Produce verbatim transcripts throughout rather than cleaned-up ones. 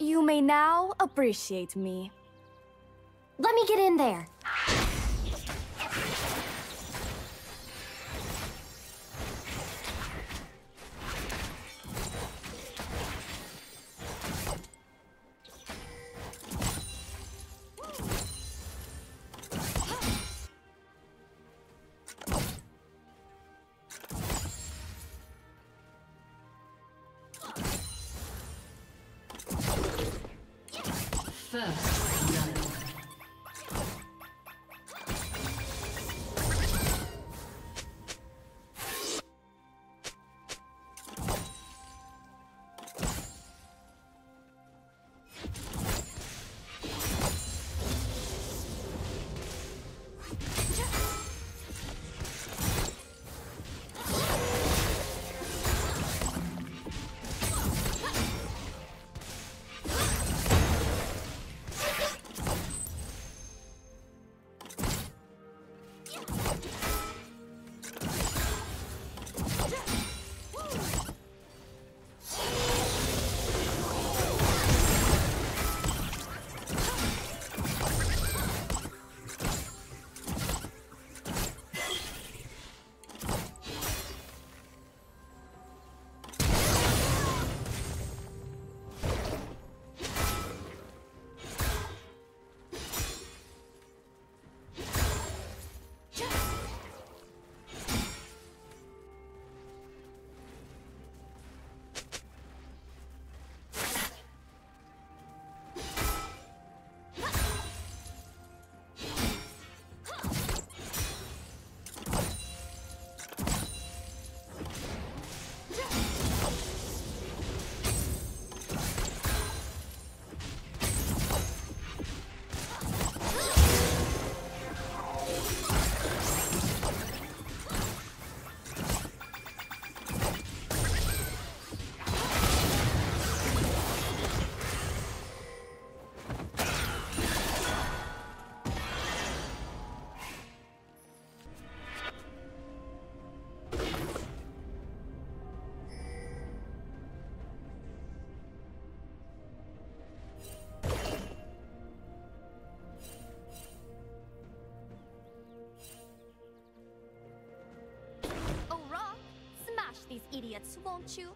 You may now appreciate me. Let me get in there. First blood. These idiots, won't you?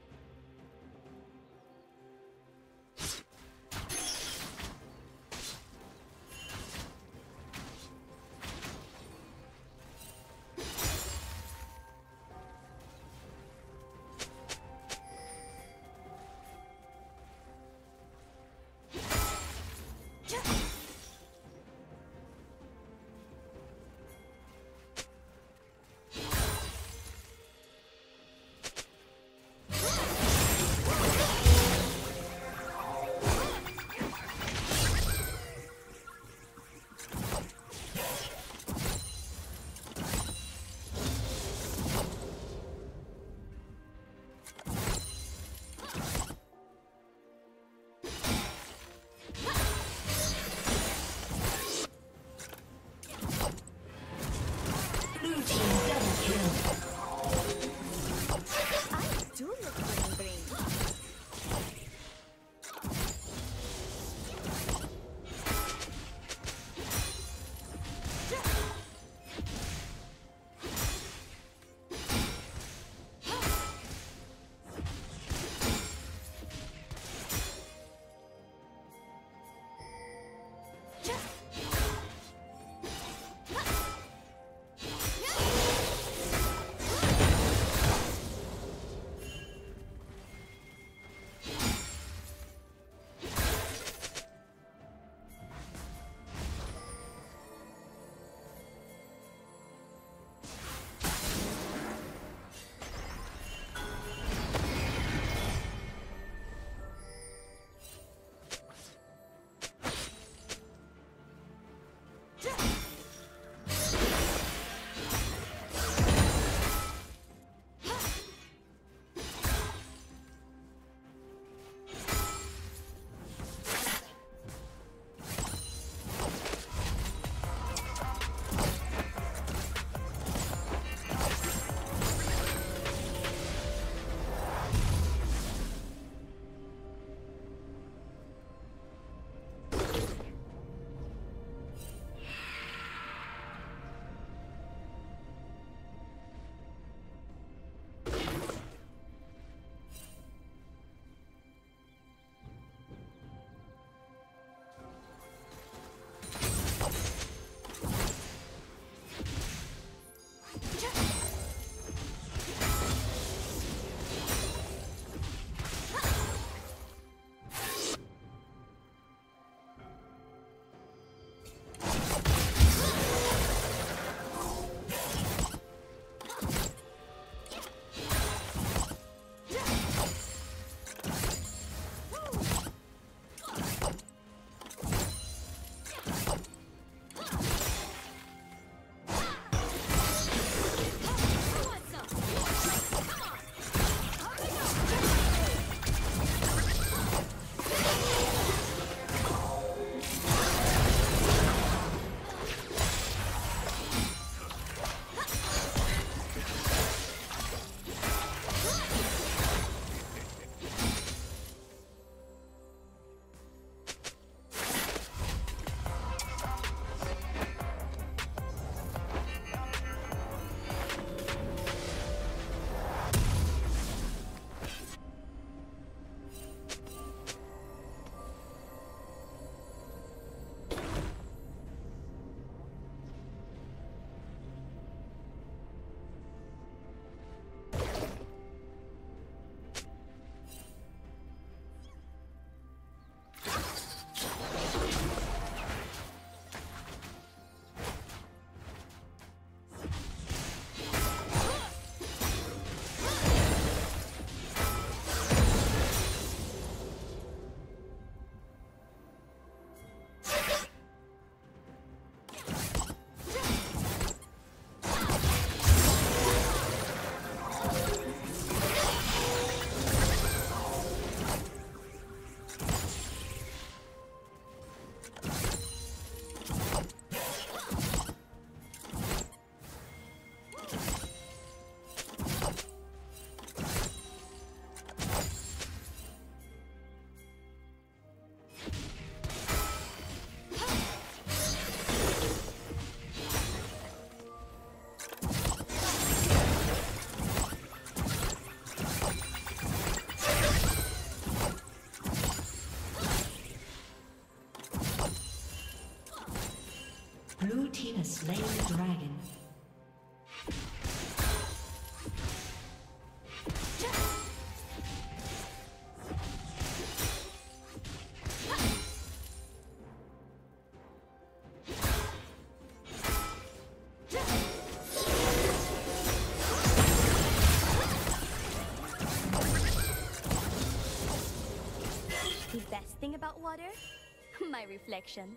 Yeah. Blue team has slain the dragon. About water? My reflection.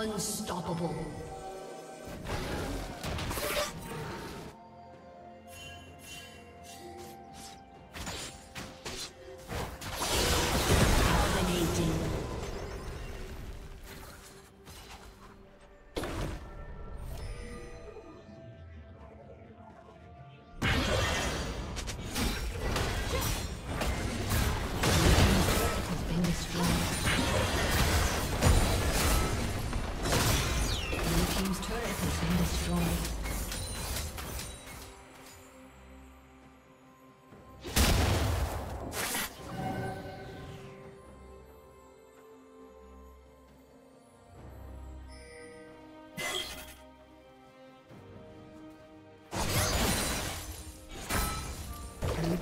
Unstoppable.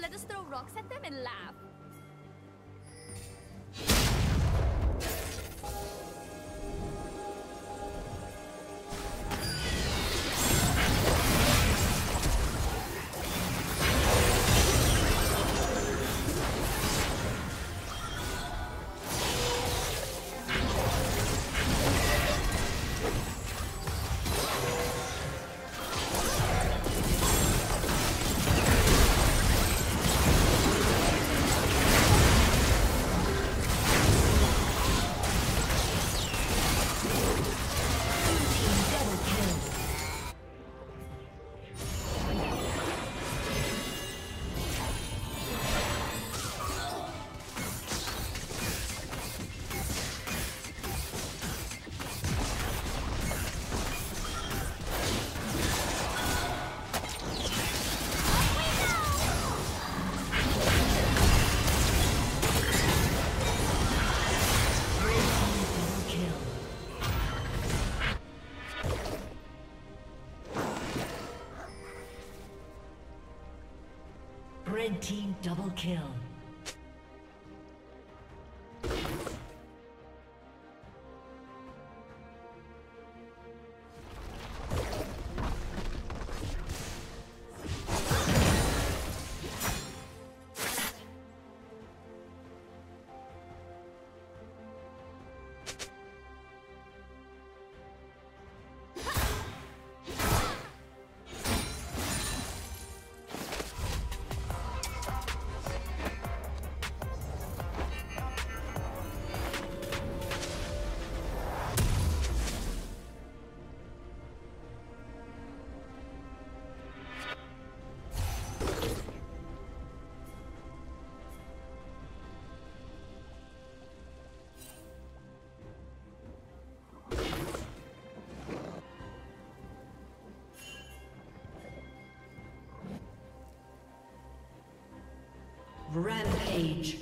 Let us throw rocks at them and laugh. Red team double kill. Rampage.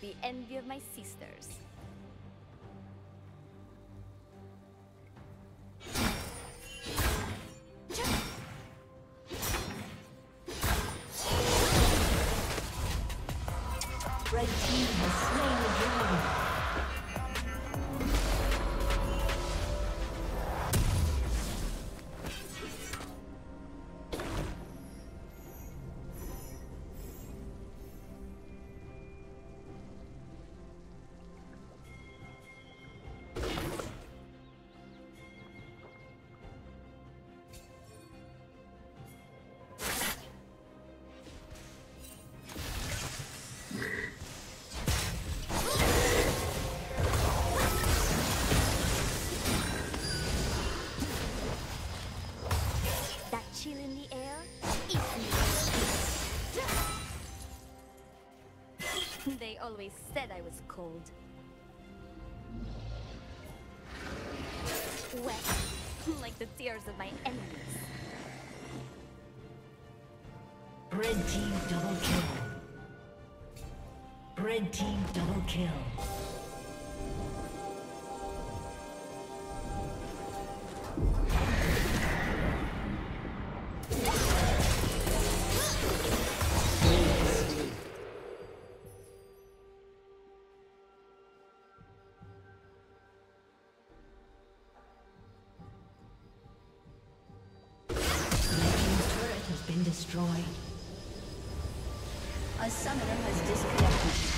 The envy of my sisters. Red team has slain the dragon. They always said I was cold. Wet, like the tears of my enemies. Red team double kill. Red team double kill. Destroyed. A summoner has disconnected.